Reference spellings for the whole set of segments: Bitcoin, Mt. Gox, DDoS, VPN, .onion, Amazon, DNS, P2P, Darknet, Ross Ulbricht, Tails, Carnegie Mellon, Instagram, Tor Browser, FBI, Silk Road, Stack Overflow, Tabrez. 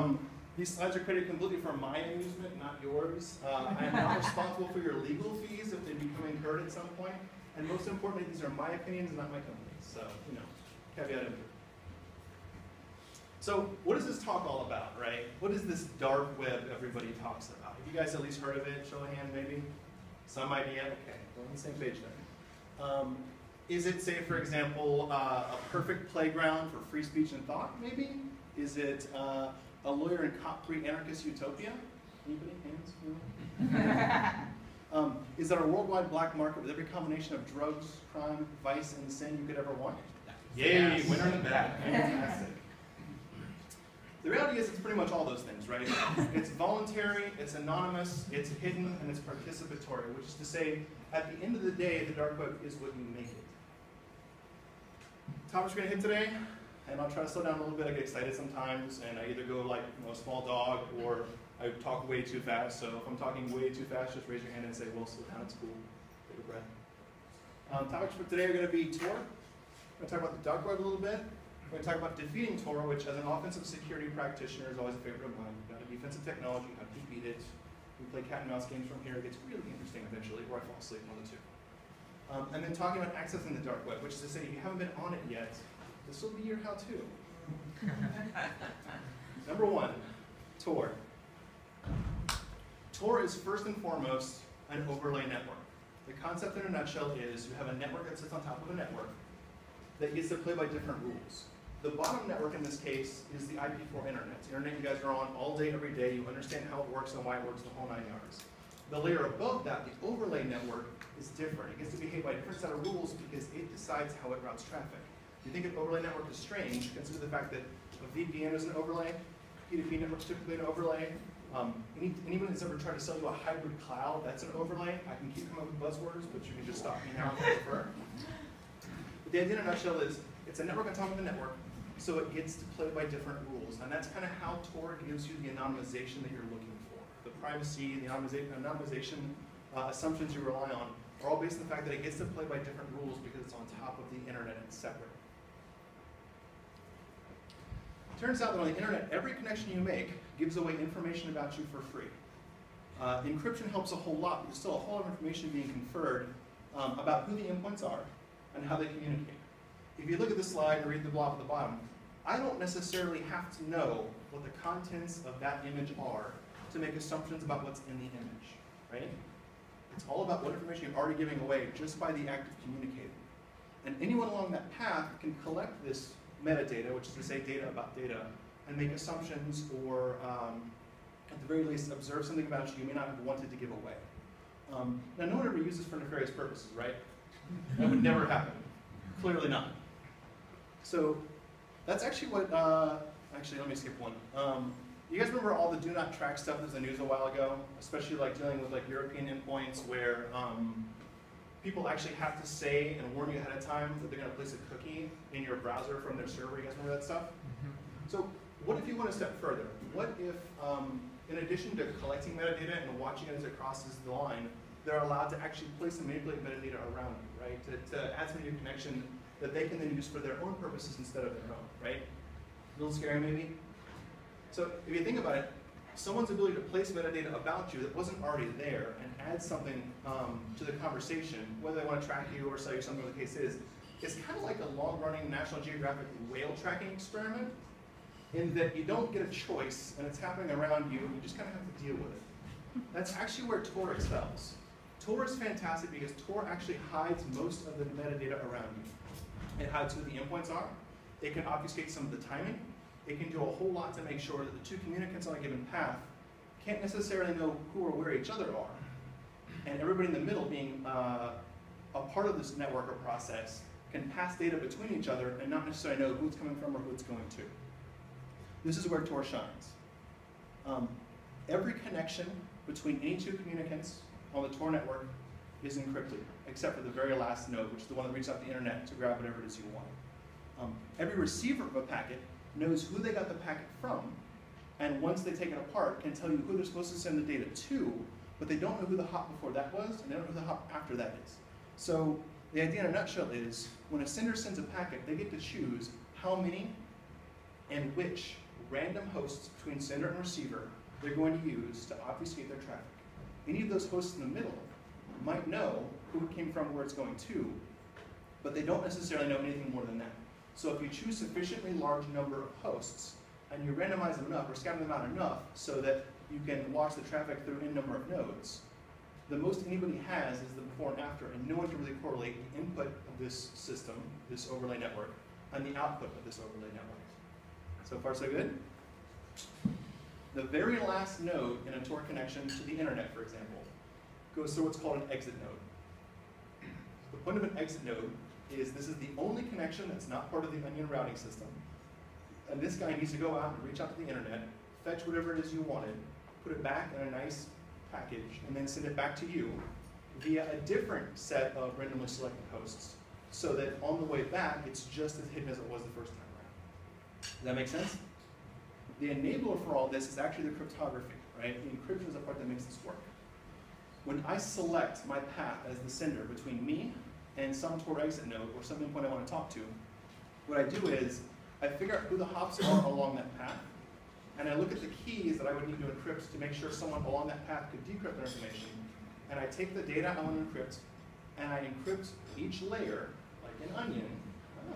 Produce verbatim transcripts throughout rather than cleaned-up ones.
Um, these slides are created completely for my amusement, not yours. Uh, I am not responsible for your legal fees if they become incurred at some point. And most importantly, these are my opinions, not my company's. So, you know, caveat emptor. So what is this talk all about, right? What is this dark web everybody talks about? Have you guys at least heard of it? Show of hand, maybe? Some idea? Okay, we're on the same page then. Um, is it, say, for example, uh, a perfect playground for free speech and thought, maybe? Is it uh, a lawyer and cop-free anarchist utopia? Anybody? Hands? um, is there a worldwide black market with every combination of drugs, crime, vice, and sin you could ever want? Yay, yes. Winner in the back. Fantastic. The reality is it's pretty much all those things, right? It's voluntary, it's anonymous, it's hidden, and it's participatory, which is to say, at the end of the day, the dark web is what you make it. Topics we're gonna hit today, and I'll try to slow down a little bit. I get excited sometimes, and I either go like you know, a small dog, or I talk way too fast. So if I'm talking way too fast, just raise your hand and say, well, slow down, it's cool, take a breath. Um, topics for today are gonna be Tor. We're gonna talk about the dark web a little bit. We're going to talk about defeating Tor, which as an offensive security practitioner is always a favorite of mine. You've got a defensive technology, how to defeat it. We play cat and mouse games from here. It gets really interesting eventually, or I fall asleep, one of the two. Um, and then talking about accessing the dark web, which is to say, if you haven't been on it yet, this will be your how-to. Number one, Tor. Tor is first and foremost an overlay network. The concept in a nutshell is you have a network that sits on top of a network that gets to play by different rules. The bottom network in this case is the I P four internet. The internet you guys are on all day, every day. You understand how it works and why it works the whole nine yards. The layer above that, the overlay network, is different. It gets to behave by a different set of rules because it decides how it routes traffic. If you think an overlay network is strange, consider the fact that a V P N is an overlay, P two P network is typically an overlay. Um, any, anyone that's ever tried to sell you a hybrid cloud, that's an overlay. I can keep coming up with buzzwords, but you can just stop me now if you prefer. The idea in a nutshell is, it's a network on top of a network, so it gets to play by different rules. And that's kind of how Tor gives you the anonymization that you're looking for. The privacy, the anonymization uh, assumptions you rely on are all based on the fact that it gets to play by different rules because it's on top of the internet and it's separate. It turns out that on the internet, every connection you make gives away information about you for free. Uh, encryption helps a whole lot, but there's still a whole lot of information being conferred um, about who the endpoints are and how they communicate. If you look at the slide and read the blob at the bottom, I don't necessarily have to know what the contents of that image are to make assumptions about what's in the image, right? It's all about what information you're already giving away just by the act of communicating. And anyone along that path can collect this metadata, which is to say data about data, and make assumptions or, um, at the very least, observe something about you you may not have wanted to give away. Um, now, no one ever uses for nefarious purposes, right? That would never happen. Clearly not. So that's actually what, uh, actually let me skip one. Um, you guys remember all the do not track stuff that was in the news a while ago? Especially like dealing with like European endpoints where um, people actually have to say and warn you ahead of time that they're gonna place a cookie in your browser from their server. You guys remember that stuff? So what if you went a step further? What if, um, in addition to collecting metadata and watching it as it crosses the line, they're allowed to actually place and manipulate metadata around you, right? To, to add some new connection that they can then use for their own purposes instead of their own, right? A little scary maybe? So if you think about it, someone's ability to place metadata about you that wasn't already there and add something um, to the conversation, whether they want to track you or sell you something, the case is, it's kind of like a long-running National Geographic whale tracking experiment in that you don't get a choice and it's happening around you and you just kind of have to deal with it. That's actually where Tor excels. Tor is fantastic because Tor actually hides most of the metadata around you. It hides who the endpoints are. It can obfuscate some of the timing. It can do a whole lot to make sure that the two communicants on a given path can't necessarily know who or where each other are. And everybody in the middle being uh, a part of this network or process can pass data between each other and not necessarily know who it's coming from or who it's going to. This is where Tor shines. Um, every connection between any two communicants on the Tor network is encrypted, except for the very last node, which is the one that reaches out the internet to grab whatever it is you want. Um, every receiver of a packet knows who they got the packet from, and once they take it apart, can tell you who they're supposed to send the data to, but they don't know who the hop before that was, and they don't know who the hop after that is. So the idea in a nutshell is, when a sender sends a packet, they get to choose how many and which random hosts between sender and receiver they're going to use to obfuscate their traffic. Any of those hosts in the middle might know who it came from, where it's going to, but they don't necessarily know anything more than that. So if you choose sufficiently large number of hosts, and you randomize them enough, or scatter them out enough, so that you can watch the traffic through any number of nodes, the most anybody has is the before and after, and no one can really correlate the input of this system, this overlay network, and the output of this overlay network. So far, so good? The very last node in a Tor connection to the internet, for example, goes through what's called an exit node. The point of an exit node is this is the only connection that's not part of the onion routing system. And this guy needs to go out and reach out to the internet, fetch whatever it is you wanted, put it back in a nice package, and then send it back to you via a different set of randomly selected hosts, so that on the way back, it's just as hidden as it was the first time around. Does that make sense? The enabler for all this is actually the cryptography, right? The encryption is the part that makes this work. When I select my path as the sender between me and some Tor exit node or some endpoint I want to talk to, what I do is I figure out who the hops are along that path, and I look at the keys that I would need to encrypt to make sure someone along that path could decrypt their information, and I take the data I want to encrypt, and I encrypt each layer, like an onion,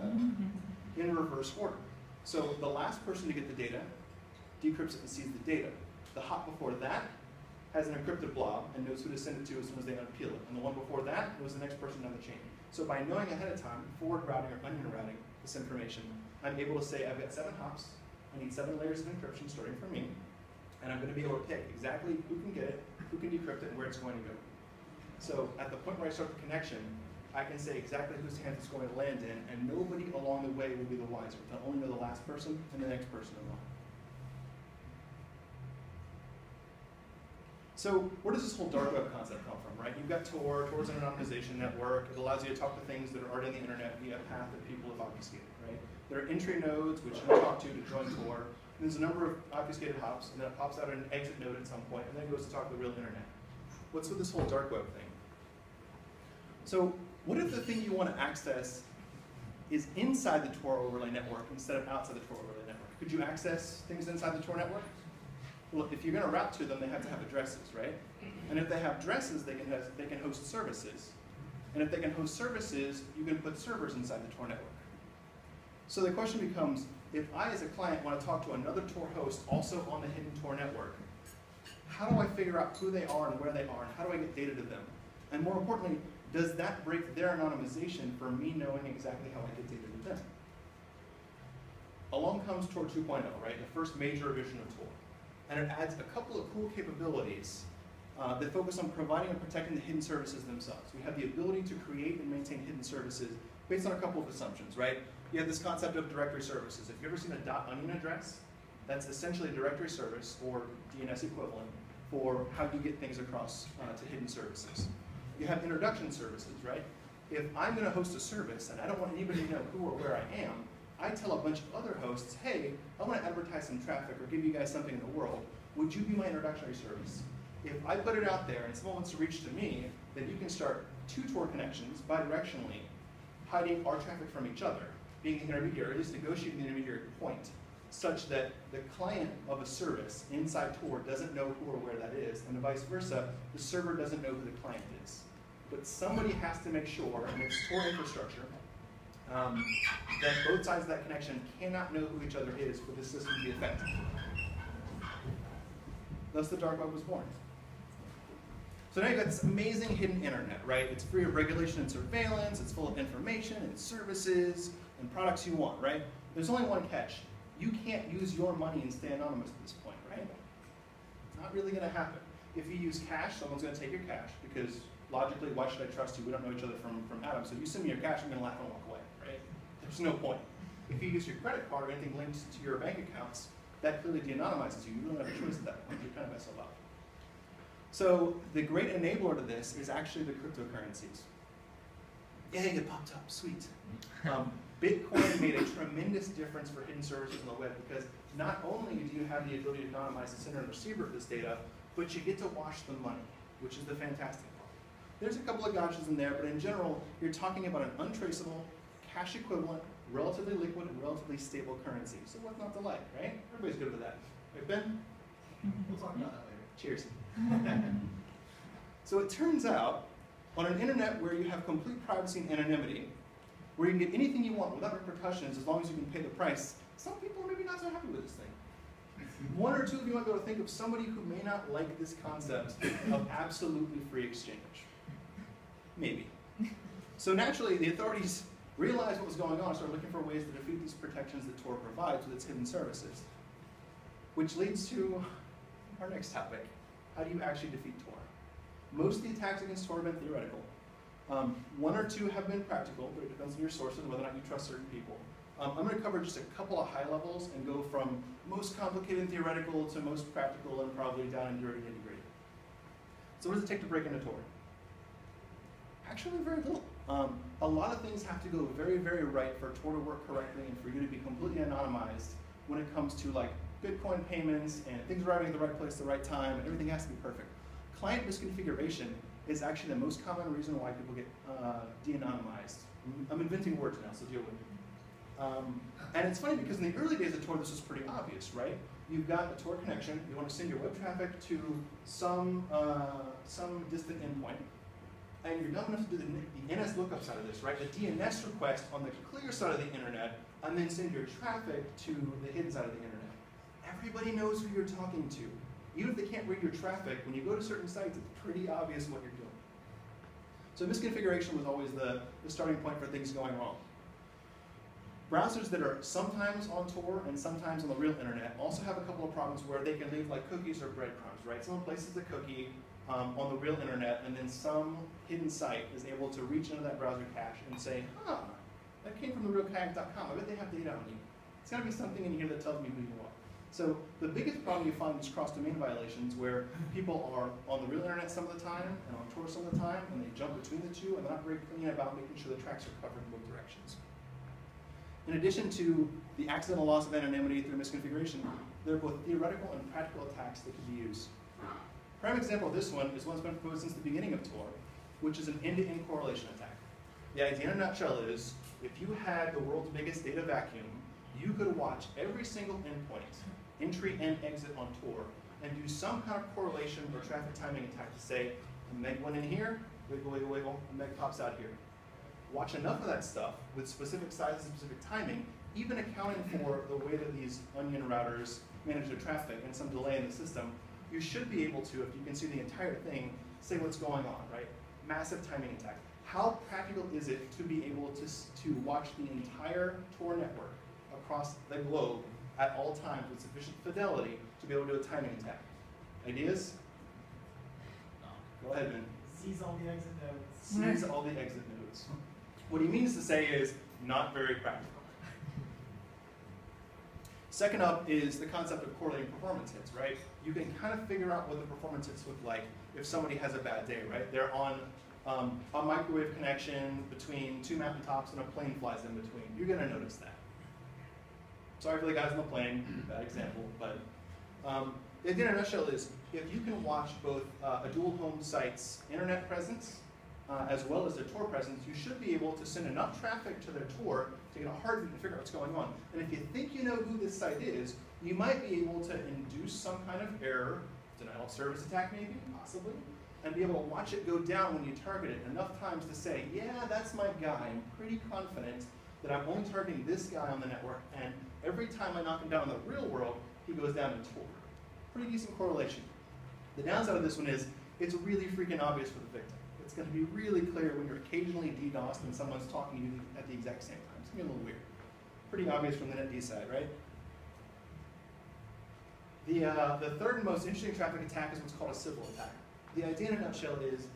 uh, in reverse order. So the last person to get the data decrypts it and sees the data. The hop before that has an encrypted blob and knows who to send it to as soon as they unpeel it, and the one before that was the next person down the chain. So by knowing ahead of time, forward routing or onion routing this information, I'm able to say I've got seven hops, I need seven layers of encryption starting from me, and I'm going to be able to pick exactly who can get it, who can decrypt it, and where it's going to go. So at the point where I start the connection, I can say exactly whose hands it's going to land in, and nobody along the way will be the wiser. They'll only know the last person and the next person along. So where does this whole dark web concept come from, right? You've got Tor. Tor's an anonymization network. It allows you to talk to things that are already on the internet via a path that people have obfuscated, right? There are entry nodes, which you talk to to join Tor. There's a number of obfuscated hops, and then it pops out an exit node at some point, and then it goes to talk to the real internet. What's with this whole dark web thing? So what if the thing you want to access is inside the Tor overlay network instead of outside the Tor overlay network? Could you access things inside the Tor network? Well, if you're going to route to them, they have to have addresses, right? And if they have addresses, they can, have, they can host services. And if they can host services, you can put servers inside the Tor network. So the question becomes, if I as a client want to talk to another Tor host also on the hidden Tor network, how do I figure out who they are and where they are, and how do I get data to them? And more importantly, does that break their anonymization for me knowing exactly how I get data to them? Along comes Tor two point oh, right? The first major revision of Tor. And it adds a couple of cool capabilities uh, that focus on providing and protecting the hidden services themselves. We have the ability to create and maintain hidden services based on a couple of assumptions, right? You have this concept of directory services. If you've ever seen a .onion address, that's essentially a directory service, or D N S equivalent, for how you get things across uh, to hidden services. You have introduction services, right? If I'm going to host a service and I don't want anybody to know who or where I am, I tell a bunch of other hosts, hey, I want to advertise some traffic or give you guys something in the world. Would you be my introductory service? If I put it out there and someone wants to reach to me, then you can start two Tor connections bidirectionally, hiding our traffic from each other, being the intermediary, or at least negotiating the intermediary point, such that the client of a service inside Tor doesn't know who or where that is, and vice versa, the server doesn't know who the client is. But somebody has to make sure, and it's Tor infrastructure, Um, that both sides of that connection cannot know who each other is for this system to be effective. Thus the dark web was born. So now you've got this amazing hidden internet, right? It's free of regulation and surveillance, it's full of information and services and products you want, right? There's only one catch. You can't use your money and stay anonymous at this point, right? Not really gonna happen. If you use cash, someone's gonna take your cash because logically, why should I trust you? We don't know each other from, from Adam, so you send me your cash, I'm gonna laugh and walk away. There's no point. If you use your credit card or anything linked to your bank accounts, that clearly de-anonymizes you. You don't have a choice at that point. You're kind of S O L. So the great enabler to this is actually the cryptocurrencies. Yay, it popped up. Sweet. Um, Bitcoin made a tremendous difference for hidden services on the web because not only do you have the ability to anonymize the sender and receiver of this data, but you get to wash the money, which is the fantastic part. There's a couple of gotchas in there, but in general, you're talking about an untraceable, cash equivalent, relatively liquid and relatively stable currency. So what's not to like, right? Everybody's good with that. Right, Ben? We'll talk about that later. Cheers. So it turns out, on an internet where you have complete privacy and anonymity, where you can get anything you want without repercussions as long as you can pay the price, some people are maybe not so happy with this thing. One or two of you might be able to think of somebody who may not like this concept of absolutely free exchange. Maybe. So naturally, the authorities realized what was going on and started looking for ways to defeat these protections that Tor provides with its hidden services. Which leads to our next topic. How do you actually defeat Tor? Most of the attacks against Tor have been theoretical. Um, one or two have been practical, but it depends on your sources and whether or not you trust certain people. Um, I'm going to cover just a couple of high levels and go from most complicated and theoretical to most practical and probably down and dirty and nitty-gritty. So what does it take to break into Tor? Actually, very little. Um, a lot of things have to go very, very right for Tor to work correctly and for you to be completely anonymized when it comes to like Bitcoin payments and things arriving at the right place at the right time, and everything has to be perfect. Client misconfiguration is actually the most common reason why people get uh, de-anonymized. I'm inventing words now, so deal with it. Um, and it's funny because in the early days of Tor, this was pretty obvious, right? You've got a Tor connection, you want to send your web traffic to some, uh, some distant endpoint, and you're dumb enough to do the, the N S lookup side of this, right? The D N S request on the clear side of the internet, and then send your traffic to the hidden side of the internet. Everybody knows who you're talking to. Even if they can't read your traffic, when you go to certain sites, it's pretty obvious what you're doing. So misconfiguration was always the, the starting point for things going wrong. Browsers that are sometimes on Tor and sometimes on the real internet also have a couple of problems where they can leave like cookies or breadcrumbs, right? Someone places the cookie um, on the real internet, and then some hidden site is able to reach into that browser cache and say, huh, that came from the real cache dot com. I bet they have data on you. It's got to be something in here that tells me who you are. So the biggest problem you find is cross-domain violations where people are on the real internet some of the time and on Tor some of the time, and they jump between the two and they're not very clean about making sure the tracks are covered in both directions. In addition to the accidental loss of anonymity through misconfiguration, there are both theoretical and practical attacks that can be used. Prime example of this one is one that's been proposed since the beginning of Tor, which is an end-to-end correlation attack. The idea in a nutshell is, if you had the world's biggest data vacuum, you could watch every single endpoint, entry and exit on Tor, and do some kind of correlation or traffic timing attack to say, a meg went in here, wiggle, wiggle, wiggle, a meg pops out here. Watch enough of that stuff with specific sizes and specific timing, even accounting for the way that these onion routers manage their traffic and some delay in the system, you should be able to, if you can see the entire thing, say what's going on, right? Massive timing attack. How practical is it to be able to, to watch the entire Tor network across the globe at all times with sufficient fidelity to be able to do a timing attack? Ideas? No. Go ahead, Ben. Seize all the exit nodes. Seize all the exit nodes. What he means to say is, not very practical. Second up is the concept of correlating performance hits, right? You can kind of figure out what the performance hits look like if somebody has a bad day, right? They're on um, a microwave connection between two mountaintops and a plane flies in between. You're gonna notice that. Sorry for the guys on the plane, bad example, but um, the idea in a nutshell is if you can watch both uh, a dual home site's internet presence uh, as well as their Tor presence, you should be able to send enough traffic to their Tor to get a hard to figure out what's going on. And if you think you know who this site is, you might be able to induce some kind of error, denial of service attack maybe, possibly, and be able to watch it go down when you target it enough times to say, yeah, that's my guy, I'm pretty confident that I'm only targeting this guy on the network, and every time I knock him down in the real world, he goes down in Tor. Pretty decent correlation. The downside of this one is, it's really freaking obvious for the victim. It's gonna be really clear when you're occasionally DDoSed and someone's talking to you at the exact same time. It's gonna be a little weird. Pretty obvious from the N E T D side, right? The, uh, the third and most interesting traffic attack is what's called a civil attack. The idea in a nutshell is,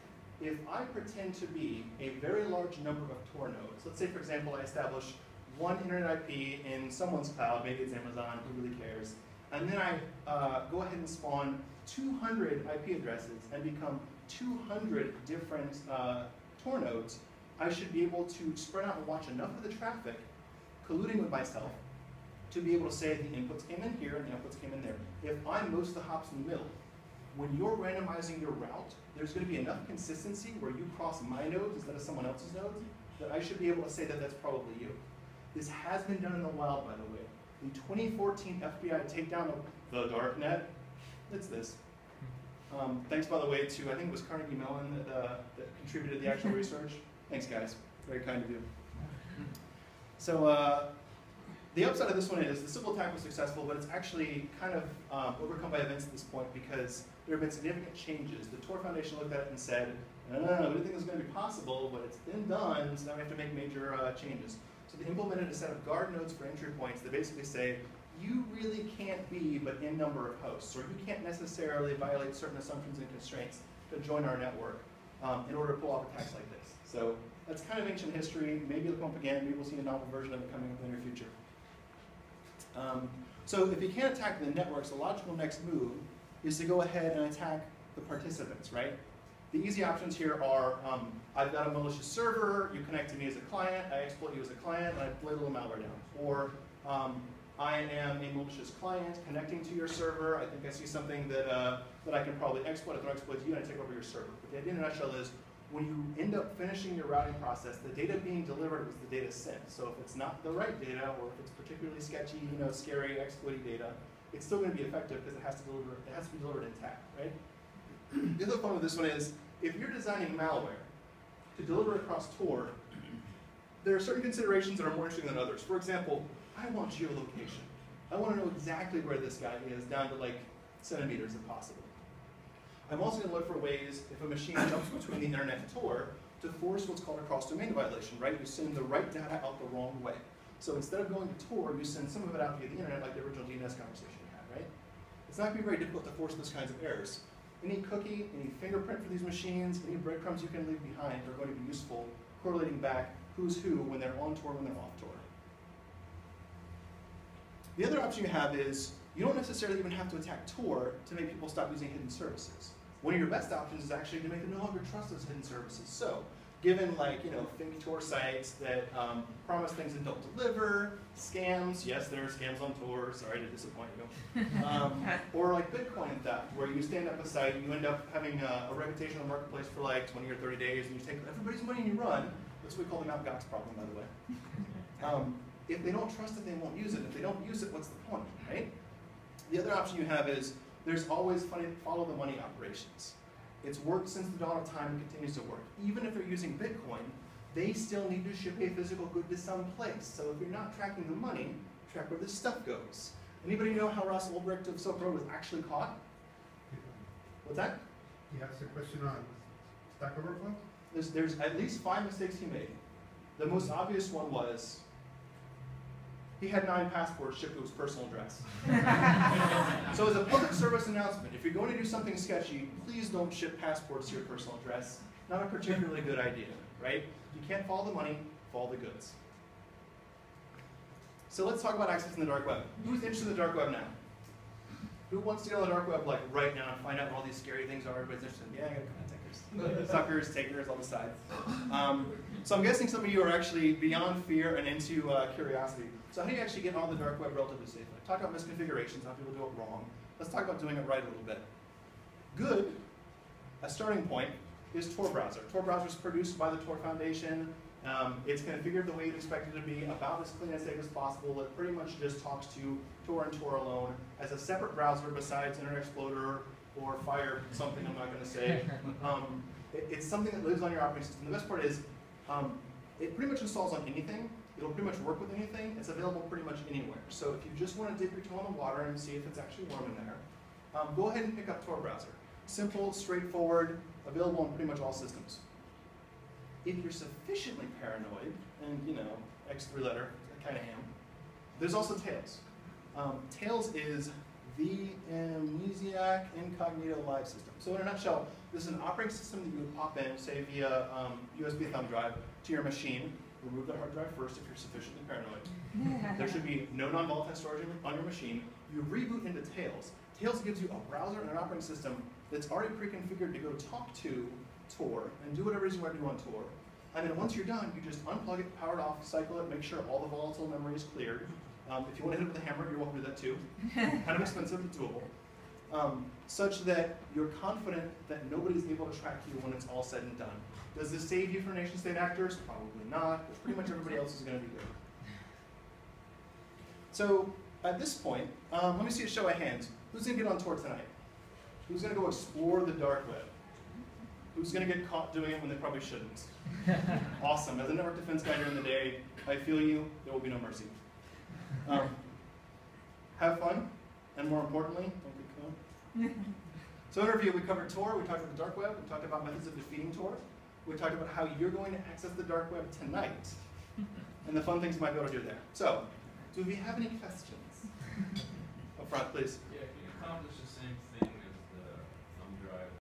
if I pretend to be a very large number of Tor nodes, let's say, for example, I establish one internet I P in someone's cloud, maybe it's Amazon, who really cares, and then I uh, go ahead and spawn two hundred I P addresses and become two hundred different uh, Tor nodes, I should be able to spread out and watch enough of the traffic, colluding with myself, to be able to say the inputs came in here and the outputs came in there. If I most of the hops in the middle, when you're randomizing your route, there's going to be enough consistency where you cross my nodes instead of someone else's nodes that I should be able to say that that's probably you. This has been done in the wild, by the way. The twenty fourteen F B I takedown of the darknet, it's this. Um, thanks, by the way, to, I think it was Carnegie Mellon that, uh, that contributed the actual research. Thanks, guys. Very kind of you. So uh, the upside of this one is the simple attack was successful, but it's actually kind of um, overcome by events at this point because there have been significant changes. The Tor Foundation looked at it and said, no, no, no, we didn't think it was going to be possible, but it's been done, so now we have to make major uh, changes. So they implemented a set of guard nodes for entry points that basically say, you really can't be but n number of hosts, or you can't necessarily violate certain assumptions and constraints to join our network um, in order to pull off attacks like this. So that's kind of ancient history. Maybe it'll come up again. Maybe we'll see a novel version of it coming up in the near future. Um, so if you can't attack the networks, the logical next move is to go ahead and attack the participants, right? The easy options here are, um, I've got a malicious server, you connect to me as a client, I exploit you as a client, and I play a little malware down. Or um, I am a malicious client connecting to your server, I think I see something that, uh, that I can probably exploit, I don't exploit you, and I take over your server. But the idea in a nutshell is, when you end up finishing your routing process, the data being delivered was the data sent. So if it's not the right data, or if it's particularly sketchy, you know, scary, exploity data, it's still going to be effective because it has to deliver. It has to be delivered intact, right? The other problem with this one is, if you're designing malware to deliver across Tor, there are certain considerations that are more interesting than others. For example, I want geolocation. I want to know exactly where this guy is, down to like centimeters if possible. I'm also going to look for ways, if a machine jumps between the internet and Tor, to force what's called a cross-domain violation, right? You send the right data out the wrong way. So instead of going to Tor, you send some of it out via the internet, like the original D N S conversation you had, right? It's not going to be very difficult to force those kinds of errors. Any cookie, any fingerprint for these machines, any breadcrumbs you can leave behind are going to be useful, correlating back who's who when they're on Tor, when they're off Tor. The other option you have is you don't necessarily even have to attack Tor to make people stop using hidden services. One of your best options is actually to make them no longer trust those hidden services. So, given like, you know, fake Tor sites that um, promise things and don't deliver, scams, yes, there are scams on Tor, sorry to disappoint you. Um, or like Bitcoin theft, where you stand up a site and you end up having a, a reputational marketplace for like twenty or thirty days and you take everybody's money and you run. That's what we call the Mount. Gox problem, by the way. Um, if they don't trust it, they won't use it. If they don't use it, what's the point, right? The other option you have is there's always follow the money operations. It's worked since the dawn of time and continues to work. Even if they're using Bitcoin, they still need to ship a physical good to some place. So if you're not tracking the money, track where this stuff goes. Anybody know how Ross Ulbricht of Silk Road was actually caught? What's that? He asked a question on Stack Overflow? There's, there's at least five mistakes he made. The most obvious one was he had nine passports shipped to his personal address. So as a public service announcement, if you're going to do something sketchy, please don't ship passports to your personal address. Not a particularly good idea, right? You can't follow the money, follow the goods. So let's talk about accessing the dark web. Who's interested in the dark web now? Who wants to go to the dark web like right now and find out what all these scary things are? Everybody's interested in, yeah, I got contactors. Suckers, takers, all the sides. Um, so I'm guessing some of you are actually beyond fear and into uh, curiosity. So how do you actually get on the dark web relatively safely? Talk about misconfigurations, how people do it wrong. Let's talk about doing it right a little bit. Good, a starting point, is Tor Browser. Tor Browser is produced by the Tor Foundation. Um, it's configured the way you'd expect it to be, about as clean and safe as possible. It pretty much just talks to Tor and Tor alone as a separate browser besides Internet Explorer or Fire something I'm not going to say. Um, it, it's something that lives on your operating system. The best part is um, it pretty much installs on anything. It'll pretty much work with anything. It's available pretty much anywhere. So if you just want to dip your toe in the water and see if it's actually warm in there, um, go ahead and pick up Tor Browser. Simple, straightforward, available on pretty much all systems. If you're sufficiently paranoid, and you know, X three letter, I kind of am, there's also Tails. Um, Tails is the amnesiac incognito live system. So in a nutshell, this is an operating system that you would pop in, say via um, U S B thumb drive, to your machine. Remove the hard drive first if you're sufficiently paranoid. There should be no non-volatile storage on your machine. You reboot into Tails. Tails gives you a browser and an operating system that's already pre-configured to go talk to Tor and do whatever it is you want to do on Tor. And then once you're done, you just unplug it, power it off, cycle it, make sure all the volatile memory is cleared. Um, if you want to hit it with a hammer, you're welcome to do that too. Kind of expensive, but doable. Um, such that you're confident that nobody's able to track you when it's all said and done. Does this save you from nation state actors? Probably not, because pretty much everybody else is going to be there. So at this point, um, let me see a show of hands. Who's going to get on Tor tonight? Who's going to go explore the dark web? Who's going to get caught doing it when they probably shouldn't? Awesome. As a network defense guy during the day, I feel you. There will be no mercy. Um, have fun, and more importantly, don't get caught. So in our review, we covered Tor, we talked about the dark web, we talked about methods of defeating Tor, we talked about how you're going to access the dark web tonight, and the fun things you might be able to do there. So, do we have any questions? Up front, please. Yeah, can you accomplish the same thing